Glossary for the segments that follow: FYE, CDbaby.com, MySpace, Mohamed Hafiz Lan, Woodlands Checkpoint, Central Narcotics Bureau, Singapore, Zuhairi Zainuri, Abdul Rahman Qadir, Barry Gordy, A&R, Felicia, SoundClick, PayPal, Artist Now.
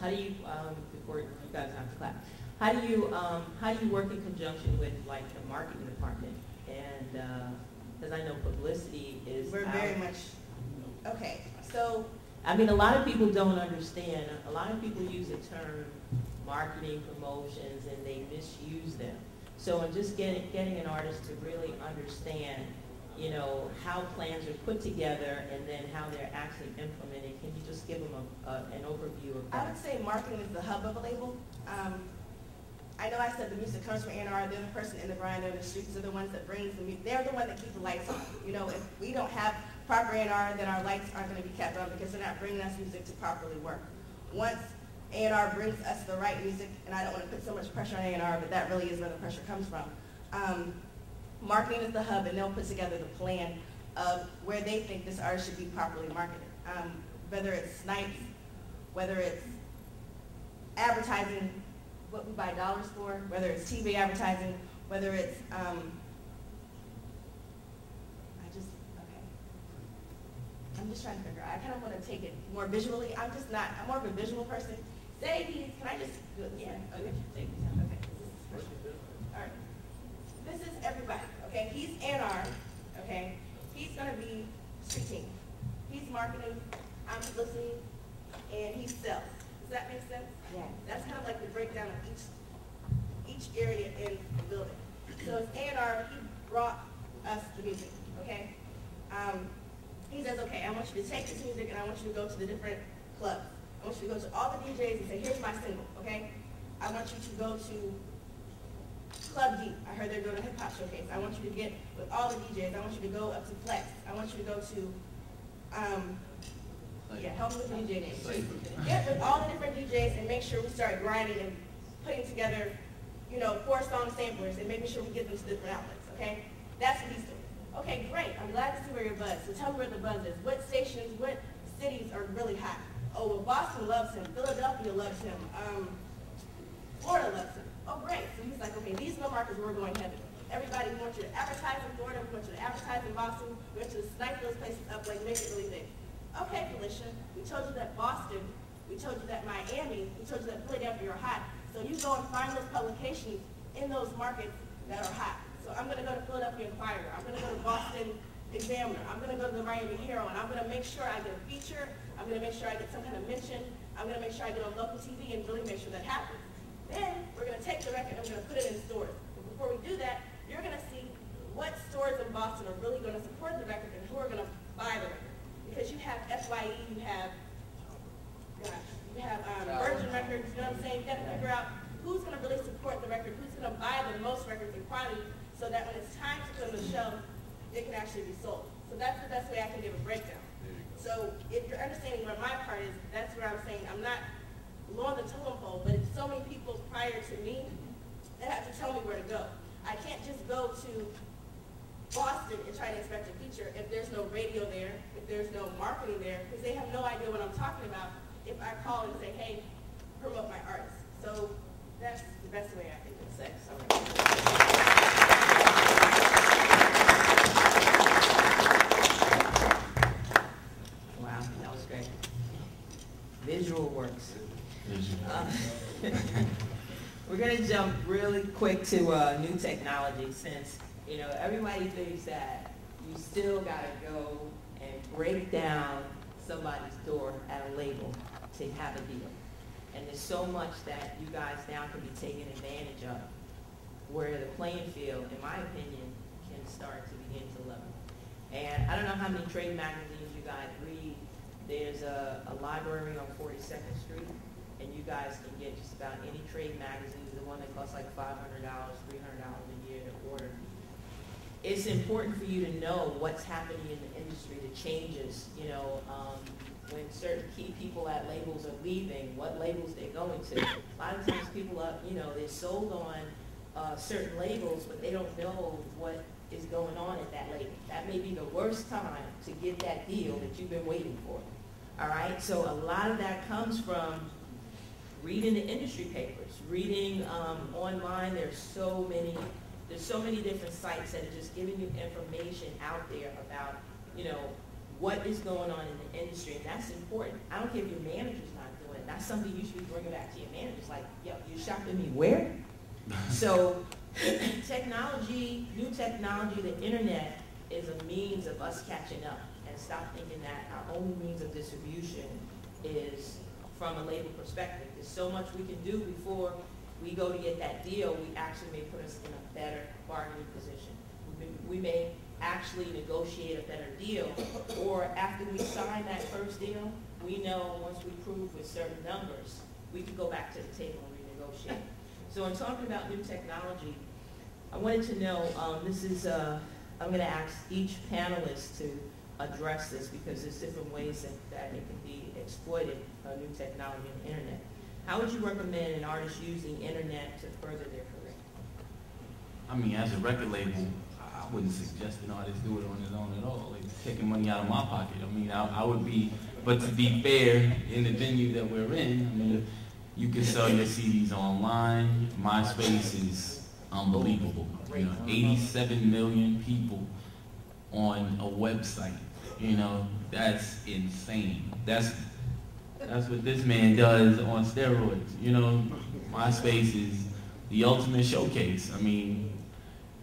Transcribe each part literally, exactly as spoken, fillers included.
How do you, um, before you guys have to clap, how do you, um, how do you work in conjunction with like the marketing department? And because uh, I know publicity is we're out. Very much okay. So I mean, a lot of people don't understand. A lot of people use the term marketing promotions, and they misuse them. So I'm just getting getting an artist to really understand, you know, how plans are put together and then how they're actually implemented. Can you just give them a, a, an overview of that? I would say marketing is the hub of a label. Um, I know I said the music comes from A and R. They're the person in the grind, they're the streets, are the ones that brings the music. They're the one that keeps the lights on. You know, if we don't have proper A and R, then our lights aren't going to be kept on because they're not bringing us music to properly work. Once A and R brings us the right music, and I don't want to put so much pressure on A and R, but that really is where the pressure comes from. Um, Marketing is the hub, and they'll put together the plan of where they think this artist should be properly marketed. Um, whether it's snipes, whether it's advertising, what we buy dollars for, whether it's T V advertising, whether it's, um, I just, okay. I'm just trying to figure out. I kind of want to take it more visually. I'm just not, I'm more of a visual person. Say these, can I just do it? Yeah, okay, take this out, okay. All right. This is everybody, okay? He's A and R, okay? He's gonna be street team. He's marketing, I'm listening, and he sells. Does that make sense? Yeah. That's kind of like the breakdown of each each area in the building. So it's A and R, he brought us the music, okay? Um, he says, okay, I want you to take this music and I want you to go to the different clubs. I want you to go to all the D Js and say, here's my single, okay? I want you to go to Club D. I heard they're doing a hip hop showcase. I want you to get with all the D Js. I want you to go up to Flex. I want you to go to, um, yeah, help me with the D J names. Get with all the different D Js and make sure we start grinding and putting together, you know, four song samplers and making sure we get them to different outlets, okay? That's what he's doing. Okay, great. I'm glad to see where your buzz. So tell me where the buzz is. What stations, what cities are really hot? Oh, well, Boston loves him. Philadelphia loves him. Um, Florida loves him. Oh, great. So he's like, okay, these are the markets we're going heavy. Everybody, we want you to advertise in Florida. We want you to advertise in Boston. We want you to snipe those places up, like make it really big. Okay, Felicia, we told you that Boston, we told you that Miami, we told you that Philadelphia are hot. So you go and find those publications in those markets that are hot. So I'm going to go to Philadelphia Inquirer. I'm going to go to Boston Examiner. I'm going to go to the Miami Herald. I'm going to make sure I get a feature. I'm going to make sure I get some kind of mention. I'm going to make sure I get on local T V and really make sure that happens. Then we're going to take the record and we're going to put it in stores. But before we do that, you're going to see what stores in Boston are really going to support the record and who are going to buy the record. Because you have F Y E, you have, gosh, you have um, Virgin Records, you know what I'm saying? You've got to figure out who's going to really support the record, who's going to buy the most records in quantity, so that when it's time to put on the shelf, it can actually be sold. So that's the best way I can give a breakdown. So if you're understanding where my part is, that's where I'm saying I'm not low on the totem pole, but it's so many people prior to me that have to tell me where to go. I can't just go to Boston and try to expect a feature if there's no radio there, if there's no marketing there, because they have no idea what I'm talking about if I call and say, hey, promote my artist. So that's the best way I can do it. Wow, that was great. Visual works. Uh, we're going to jump really quick to uh, new technology, since, you know, everybody thinks that you still got to go and break down somebody's door at a label to have a deal. And there's so much that you guys now can be taking advantage of, where the playing field, in my opinion, can start to begin to level. And I don't know how many trade magazines you guys read. There's a, a library on forty-second street. And you guys can get just about any trade magazine, the one that costs like five hundred dollars, three hundred dollars a year to order. It's important for you to know what's happening in the industry, the changes, you know, um, when certain key people at labels are leaving, what labels they're going to. A lot of times people are, you know, they're sold on uh, certain labels, but they don't know what is going on at that label. That may be the worst time to get that deal that you've been waiting for, all right? So a lot of that comes from reading the industry papers, reading um, online. There's so many, there's so many different sites that are just giving you information out there about, you know, what is going on in the industry, and that's important. I don't care if your manager's not doing that's something you should be bringing back to your managers. Like, yo, you shopping me where? So technology, new technology, the internet is a means of us catching up, and stop thinking that our only means of distribution is from a label perspective. There's so much we can do before we go to get that deal. We actually may put us in a better bargaining position. We may actually negotiate a better deal, or after we sign that first deal, we know once we prove with certain numbers, we can go back to the table and renegotiate. So in talking about new technology, I wanted to know, um, this is, uh, I'm going to ask each panelist to address this, because there's different ways that, that it can be exploited, uh, new technology and the internet. How would you recommend an artist use the internet to further their career? I mean, as a record label, I wouldn't suggest an artist do it on his own at all. Like, taking money out of my pocket. I mean, I, I would be, but to be fair, in the venue that we're in, I mean, you can sell your C Ds online. MySpace is unbelievable. You know, eighty-seven million people on a website. You know, that's insane. That's that's what this man does on steroids. You know, MySpace is the ultimate showcase. I mean.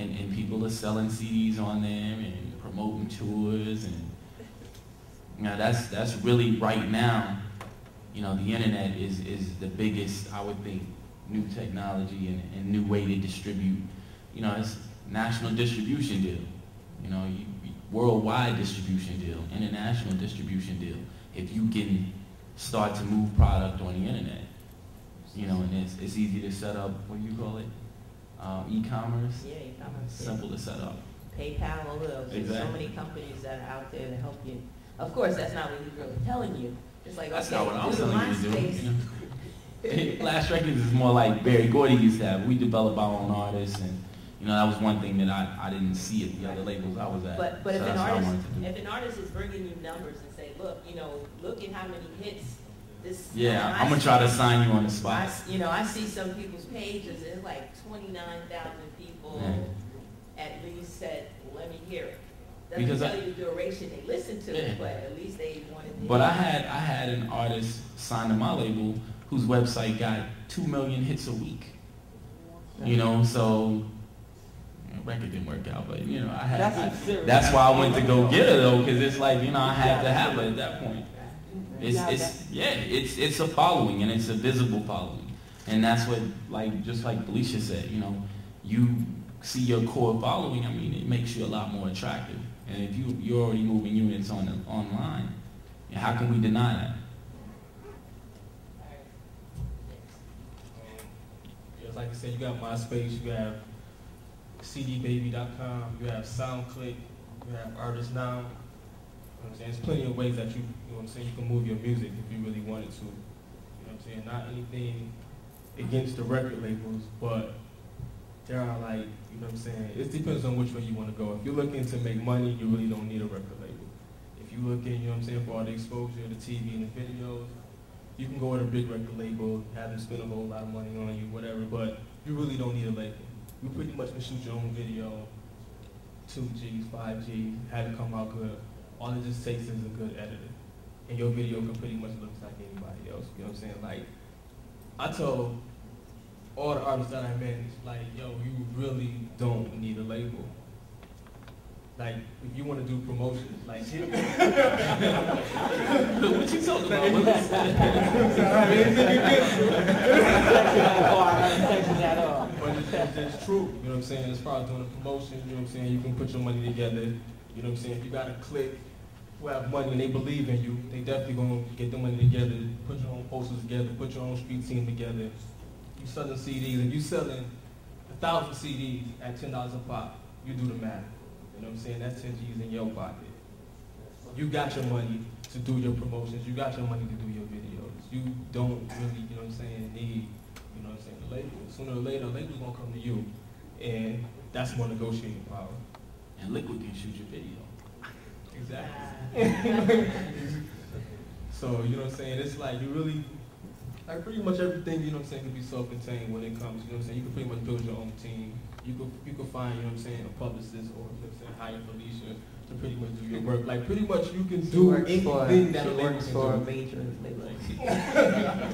And, and people are selling C Ds on them and promoting tours, and you know, that's that's really right now, you know, the internet is is the biggest, I would think, new technology and, and new way to distribute. You know, it's national distribution deal, you know, you, worldwide distribution deal, international distribution deal, if you can start to move product on the internet. You know, and it's, it's easy to set up, what do you call it? Um, e-commerce, yeah, e-commerce, simple yeah. to set up. PayPal, all those. Exactly. There's so many companies that are out there to help you. Of course, that's not what we're really telling you. It's like, that's okay, not what I'm telling you to do. You know? Last Records is more like Barry Gordy used to have. We develop our own artists, and you know, that was one thing that I, I didn't see at the other labels I was at. But but so if an artist if an artist is bringing you numbers and say, look, you know, look at how many hits. This, yeah, you know, I'm going to try to sign you on the spot. I, you know, I see some people's pages, and it's like twenty-nine thousand people yeah. at least said, let me hear it. Doesn't because tell I, you the duration they listened to yeah. it, but at least they wanted to But hear I had, I had an artist signed to my label whose website got two million hits a week. You know, so record didn't work out, but, you know, I had. That's, I, that's why I went to go get her, though, because it's like, you know, I had to have her at that point. It's, it's, yeah, it's, it's a following, and it's a visible following. And that's what, like, just like Felicia said, you know, you see your core following, I mean, it makes you a lot more attractive. And if you, you're already moving units on the, online, how can we deny that? Yeah, like I said, you got MySpace, you have C D baby dot com, you have SoundClick, you have Artist Now. You know what I'm saying? There's plenty of ways that you, you know what I'm saying, you can move your music if you really wanted to. You know what I'm saying? Not anything against the record labels, but there are, like, you know what I'm saying, it depends on which way you want to go. If you're looking to make money, you really don't need a record label. If you're looking, you know what I'm saying, for all the exposure, the T V and the videos, you can go with a big record label, have them spend a whole lot of money on you, whatever, but you really don't need a label. You pretty much can shoot your own video, two G's, five G's, have it come out good. All it just takes is a good editor. And your video can pretty much look like anybody else. You know what I'm saying? Like, I told all the artists that I manage, like, yo, you really don't need a label. Like, if you want to do promotions, like, what you talking about? What is that? But it's, it's true. You know what I'm saying? As far as doing a promotion, you know what I'm saying? You can put your money together. You know what I'm saying? If you got a clique who have money and they believe in you, they definitely gonna get their money together, put your own posters together, put your own street team together. You selling C Ds, and you selling a thousand C Ds at ten dollars a pop. You do the math. You know what I'm saying? That's ten G's in your pocket. You got your money to do your promotions. You got your money to do your videos. You don't really, you know what I'm saying, need, you know what I'm saying, the label. Sooner or later, the label's gonna come to you, and that's more negotiating power. And Liquid can shoot your video. Exactly. So, you know what I'm saying? It's like you really, like pretty much everything, you know what I'm saying, can be self-contained when it comes, you know what I'm saying? You can pretty much build your own team. You can, you can find, you know what I'm saying, a publicist or, you know what I'm saying, hire Felicia to pretty much do your work. Like pretty much you can do anything that a label can do. She works for a major label.